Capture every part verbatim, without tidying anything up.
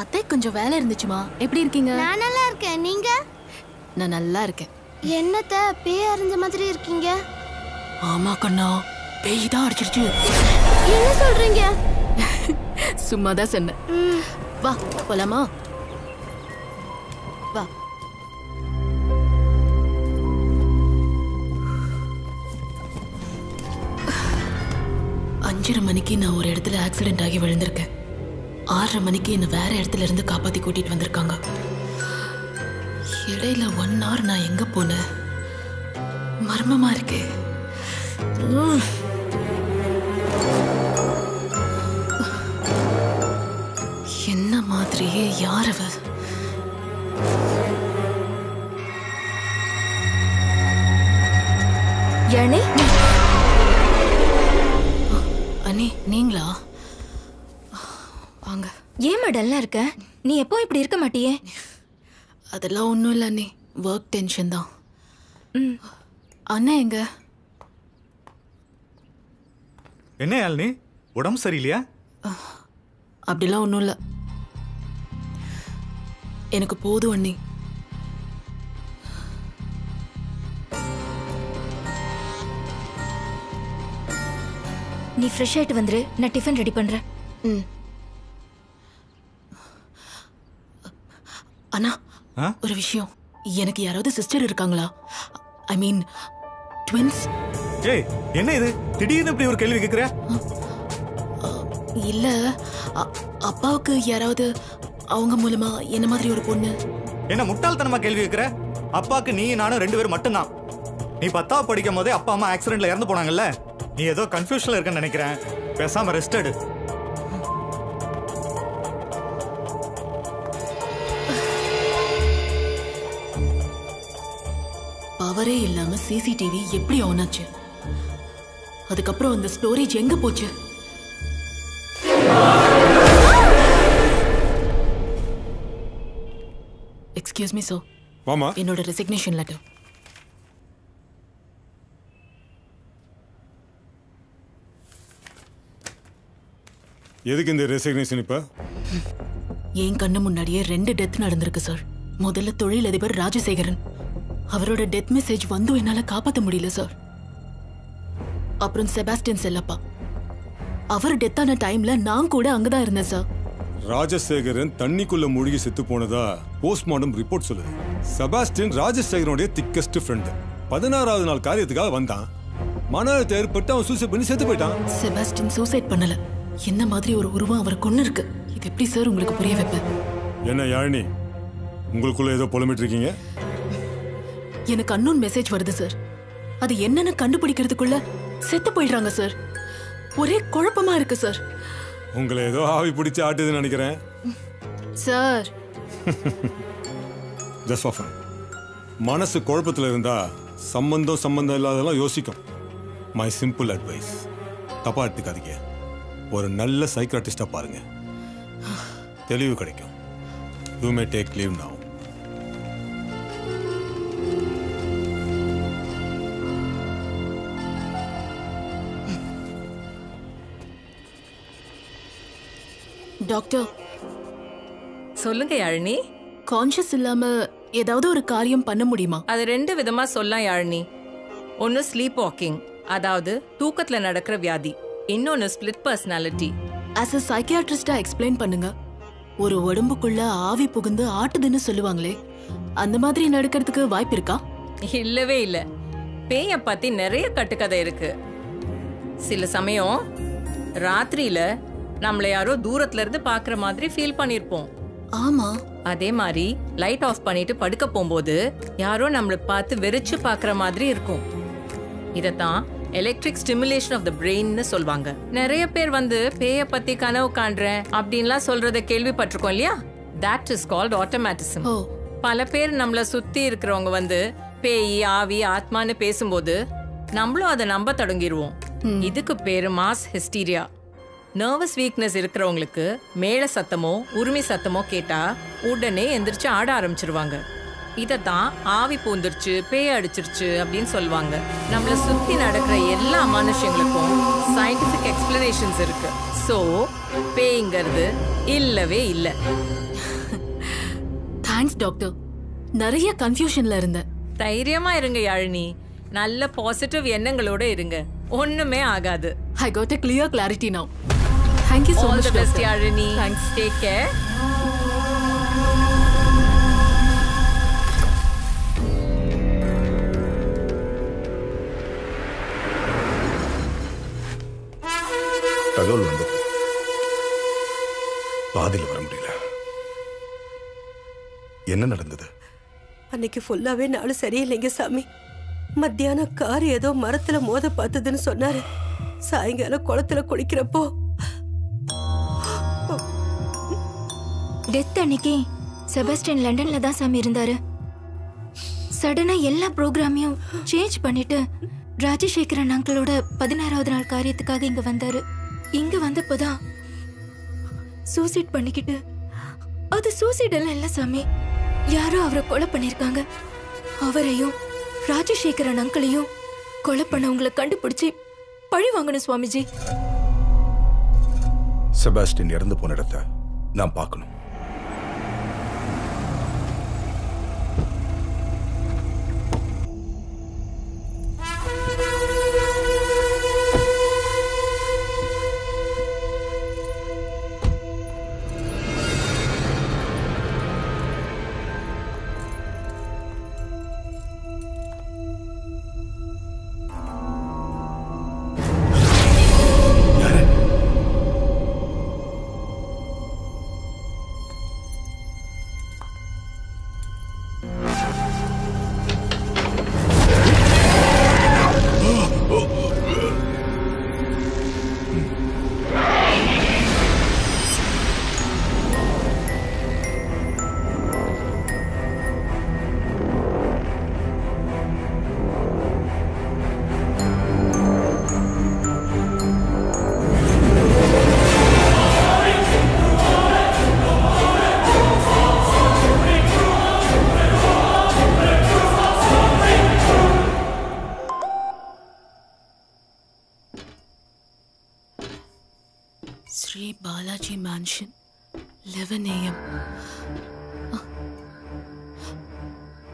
அத்தை கொஞ்சம் வேலை இருந்துச்சுமா. எப்படி இருக்கீங்க? நான் நல்லா இருக்கேன். நீங்க? நான் நல்லா இருக்கேன். என்னத்த பேய் அறிஞ்ச மாதிரி இருக்கீங்க? ஆமா கண்ணா, பேய் தான் அடிச்சிருச்சு. என்ன சொல்றீங்க? சும்மாதான் சொன்னேன். வா போலாமா? வா. அஞ்சரை மணிக்கு நான் ஒரு இடத்துல ஆக்சிடென்ட் ஆகி விழுந்திருக்கேன். ஆறரை மணிக்கு என்னை வேற இடத்துல இருந்து காப்பாற்றி கூட்டிட்டு வந்திருக்காங்க. இடையில ஒன் ஹவர் நான் எங்க போனேன்? மர்மமா இருக்கு. என்ன மாதிரியே யார் அவ? அண்ணே நீங்களா? வாங்க. ஏன் மடல்லாம் இருக்க? நீ எப்போ இப்படி இருக்க மாட்டியே? அதெல்லாம் ஒன்றும் இல்லை அண்ணே, ஒர்க் டென்ஷன் தான். ம். அண்ணா எங்க? என்ன யாழ்னே, உடம்பு சரியில்லையா? அப்படிலாம் ஒன்றும் இல்லை, எனக்கு போதும் அண்ணே. நீ ஃப்ரெஷ் ஆகிட்டு வந்துரு, நான் டிஃபன் ரெடி பண்ணுறேன். ம். அண்ணா ஒரு விஷயம், எனக்கு யாராவது சிஸ்டர் இருக்காங்களா? I mean twins. ஏய் என்ன இது திடீர்னு இப்படி ஒரு கேள்வி கேக்குற? இல்ல, அப்பாவுக்கு யாராவது அவங்க மூலமா என்ன மாதிரி ஒரு பொண்ணு. என்ன முட்டாள்தனமா கேள்வி கேக்குற? அப்பாவுக்கு நீ நானும் ரெண்டு பேரும் மட்டும்தான். நீ பத்தாவது படிக்கும் போதே அப்பா அம்மா ஆக்சிடென்ட்ல இறந்து போனாங்கல்ல, நீ ஏதோ கன்ஃபியூஷன்ல இருக்கன்னு நினைக்கிறேன். பேசாம ரெஸ்ட் எடு. பவரே இல்லாம சிசிடிவி எப்படி ஆன் ஆச்சு? அதுக்கப்புறம் அந்த ஸ்டோரேஜ் எங்க போச்சு? Excuse me sir. வாமா. என்னோட ரெசிக்னேஷன் லெட்டர். எதுக்கு இந்த ரெசிக்னேஷன் இப்ப? என் கண்ணு முன்னாடியே ரெண்டு டெத் நடந்திருக்கு சார். முதல்ல தொழிலதிபர் ராஜசேகரன், அவரோட டெத் மெசேஜ் வந்து என்னால காப்பாற்ற முடியல சார். அப்புறம் செபாஸ்டியன் செல்லப்பா, அவர் டெத் ஆன டைம்ல நான் கூட அங்கதான் இருந்தேன் சார். ராஜசேகரன் தண்ணிக்குள்ள மூழ்கி செத்து போனதா போஸ்ட்மார்டம் ரிப்போர்ட் சொல்லுது. செபாஸ்டியன் ராஜசேகரனுடைய திக்கஸ்ட் ஃப்ரெண்ட், பதினாறாவது நாள் காரியத்துக்காக வந்தான், மன அழுத்தம் ஏற்பட்டு அவன் சூசைட் பண்ணி செத்து போயிட்டான். செபாஸ்டியன் சூசைட் பண்ணல, என்ன மாதிரி ஒரு உருவம் அவர் கொண்டு இருக்கு. இது எப்படி சார் உங்களுக்கு புரிய வைப்பேன்? என்ன யாழினி, உங்களுக்குள்ள ஏதோ புலம்பிட்டு இருக்கீங்க? எனக்கு அன்னோன் மெசேஜ் வருது சார், அது என்னன்னு கண்டுபிடிக்கிறதுக்குள்ள செத்து போயிடுறாங்க சார். ஒரே குழப்பமா இருக்கு சார். உங்களை ஏதோ ஆவி பிடிச்சு ஆட்டுதுன்னு நினைக்கிறேன் சார். மனசு குழப்பத்தில் இருந்தா சம்பந்தம் சம்பந்தம் இல்லாதெல்லாம் யோசிக்கும். மை சிம்பிள் அட்வைஸ், தப்பா எடுத்துக்காதீங்க. ஒரு நல்ல சைக்காட்டிஸ்டா பாருங்க, தெளிவு கிடைக்கும். You may take leave now. Doctor சொல்லுங்க யாழினி. கான்ஷியஸ் இல்லாம ஏதாவது ஒரு காரியம் பண்ண முடியுமா? அது ரெண்டு விதமா சொல்லலாம் யாழினி. ஒன்னு ஸ்லீப் வாக்கிங், அதாவது தூக்கத்துல நடக்கிற வியாதி. இன்னொன்னு ஸ்பிளிட் பர்சனாலிட்டி. ஆஸ் எ சைக்கியாட்ரிஸ்டா எக்ஸ்பிளைன் பண்ணுங்க. ஒரு உடம்புக்குள்ள ஆவி புகுந்து ஆட்டுதுன்னு சொல்லுவாங்களே, அந்த மாதிரி நடக்கிறதுக்கு வாய்ப்பு இருக்கா? இல்லவே இல்ல. பேய பத்தி நிறைய கட்டுக்கதை இருக்கு. சில சமயம் ராத்திரியில நம்மளை யாரோ தூரத்துல இருந்து பாக்குற மாதிரி ஃபீல் பண்ணிருப்போம். ஆமா, அதே மாதிரி லைட் ஆஃப் பண்ணிட்டு படுக்க போகும்போது யாரோ நம்மளை பார்த்து வெறிச்சு பாக்குற மாதிரி இருக்கும். இதத்தான் எலக்ட்ரிக் ஸ்டிமுலேஷன் ஆஃப் த பிரெயின்னு சொல்வாங்க. நிறைய பேர் வந்து பேய பத்தி கனவு காண்றேன் அப்படின்லாம் சொல்றத கேள்விப்பட்டிருக்கோம் இல்லையா? That is called automatism. பல பேர் நம்மள சுத்தி இருக்கிறவங்க வந்து பேய் ஆவி ஆத்மான்னு பேசும்போது நம்மளும் அதை நம்ப தொடங்கிடுவோம். இதுக்கு பேரு மாஸ் ஹிஸ்டீரியா. நர்வஸ் வீக்னஸ் இருக்கிறவங்களுக்கு மேல சத்தமோ உரிமை சத்தமோ கேட்டா உடனே எந்திரிச்சு ஆட ஆரம்பிச்சிருவாங்க. இதத்தான் ஆவி பூந்துருச்சு பேய் அடிச்சிருச்சு அப்படின்னு சொல்லுவாங்க. நம்மளை சுத்தி நடக்கிற எல்லா மனுஷங்களுக்கும் சயின்டிஃபிக் எக்ஸ்பிளனேஷன்ஸ் இருக்கு. ஸோ பேய்ங்கிறது இல்லவே இல்லை. Thanks doctor. நிறைய கன்ஃபியூஷன்ல இருந்தேன். தைரியமா இருங்க யாழினி, நல்ல பாசிட்டிவ் எண்ணங்களோட இருங்க, ஒண்ணுமே ஆகாது. I got a clear clarity now. Thank you so much doctor Yazhini. Thanks, take care. தகவல் வந்தது, பாதியில் வர முடியல. என்ன நடந்தது? அன்னைக்கு ஃபுல்லாவே நாலு சரியில்லைங்க சாமி. மத்தியானம் கார் ஏதோ மரத்துல மோத பார்த்ததுன்னு சொன்னாரு. சாயங்காலம் குளத்துல குளிக்கிறப்போ டெத் அன்னைக்கு செபஸ்டியன் லண்டன்ல தான் சாமி இருந்தாரு. சடனா எல்லா ப்ரோக்ராமையும் சேஞ்ச் பண்ணிட்டு ராஜசேகரன் அங்கிளோட பதினாறாவது நாள் காரியத்துக்காக இங்க வந்தாரு. இங்க வந்தப்பதான் சூசைட் பண்ணிக்கிட்டு, அது சூசைட் எல்லாம் இல்ல சாமி, யாரோ அவரை கொலை பண்ணிருக்காங்க. அவரையும் ராஜசேகரன் அங்கிளையும் கொலை பண்ணவங்களை கண்டுபிடிச்சு பழி வாங்கணும் சுவாமிஜி. செபாஸ்டியன் இறந்து போன இடத்தை நான் பார்க்கணும்.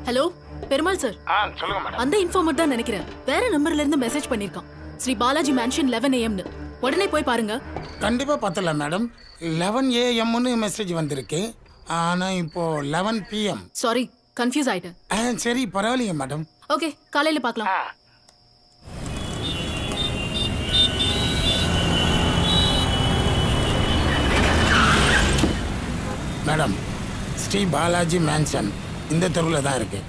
ஹலோ பெருமாள் சார், அந்த இன்ஃபார்மர் தான் நினைக்கிறேன். வேற நம்பர்ல இருந்து மெசேஜ் பண்ணிருக்கான். ஸ்ரீ பாலாஜி மேன்ஷன் பதினொன்று ஏ எம் னு உடனே போய் பாருங்க. கண்டிப்பா பார்த்தலாம் மேடம். பதினொன்று ஏ எம் னு மெசேஜ் வந்திருக்கு, ஆனா இப்போ பதினொன்று பி எம். சாரி கன்ஃபியூஸ் ஆயிட்டேன். சரி பரவாயில்லையே மேடம். ஓகே காலையில பார்க்கலாம். மேடம், ஸ்ரீ பாலாஜி மேன்ஷன் இந்த தெருவில் தான் இருக்கு.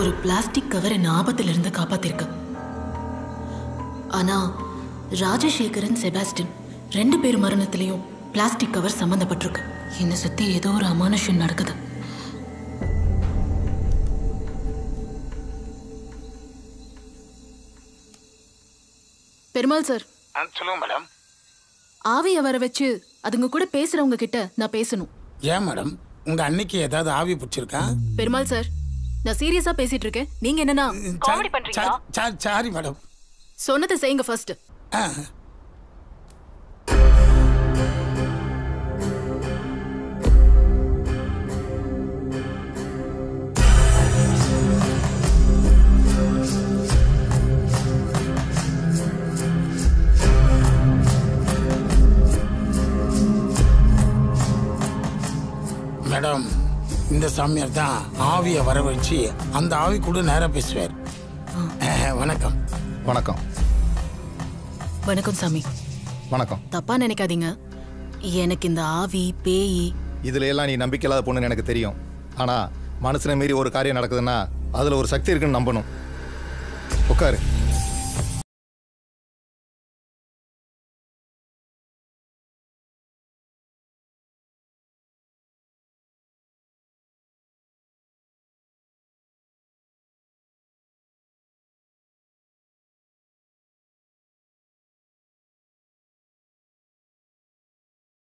ஒரு பிளாஸ்டிக் கவர் என்ன ஆபத்திலிருந்து காப்பாத்திருக்கு. ஆனா ராஜசேகரன், செபாஸ்டின் ரெண்டு பேர் மரணத்திலையும் பிளாஸ்டிக் கவர் சம்பந்தப்பட்டிருக்கு. என்னை சுத்தி ஏதோ ஒரு அமானுஷம் நடக்குது. பெருமாள் சார், சொல்லுங்க மேடம். ஆவிய வர வச்சு அதுங்க கூட பேசுறவங்க கிட்ட நான் பேசணும். ஏன் மேடம், உங்க அன்னைக்கு ஏதாவது ஆவி பிடிச்சிருக்கா? பெருமாள் சார், நான் சீரியஸா பேசிட்டு இருக்கேன். நீங்க என்னன்னா காமெடி பண்றீங்களா? சாரி சாரி மேடம், சொன்னதை செய்யுங்க ஃபர்ஸ்ட். மேடம், இந்த சாமியார் தான் ஆவியை வரவழைச்சு அந்த ஆவி கூட நேரா பேசுவார். வணக்கம். வணக்கம். வணக்கம் சாமி. வணக்கம். தப்பா நினைக்காதீங்க, எனக்கு இந்த ஆவி பேய் இதுல எல்லாம் நீ நம்பிக்கை இல்லாத பொண்ணு எனக்கு தெரியும். ஆனா மனசுல மீறி ஒரு காரியம் நடக்குதுன்னா அதுல ஒரு சக்தி இருக்குன்னு நம்பணும். உட்காரு.